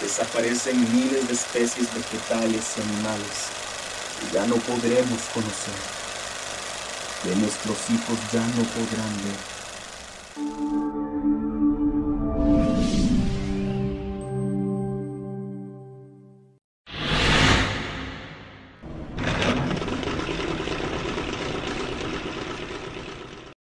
Desaparecen miles de especies vegetales y animales que ya no podremos conocer, que nuestros hijos ya no podrán ver.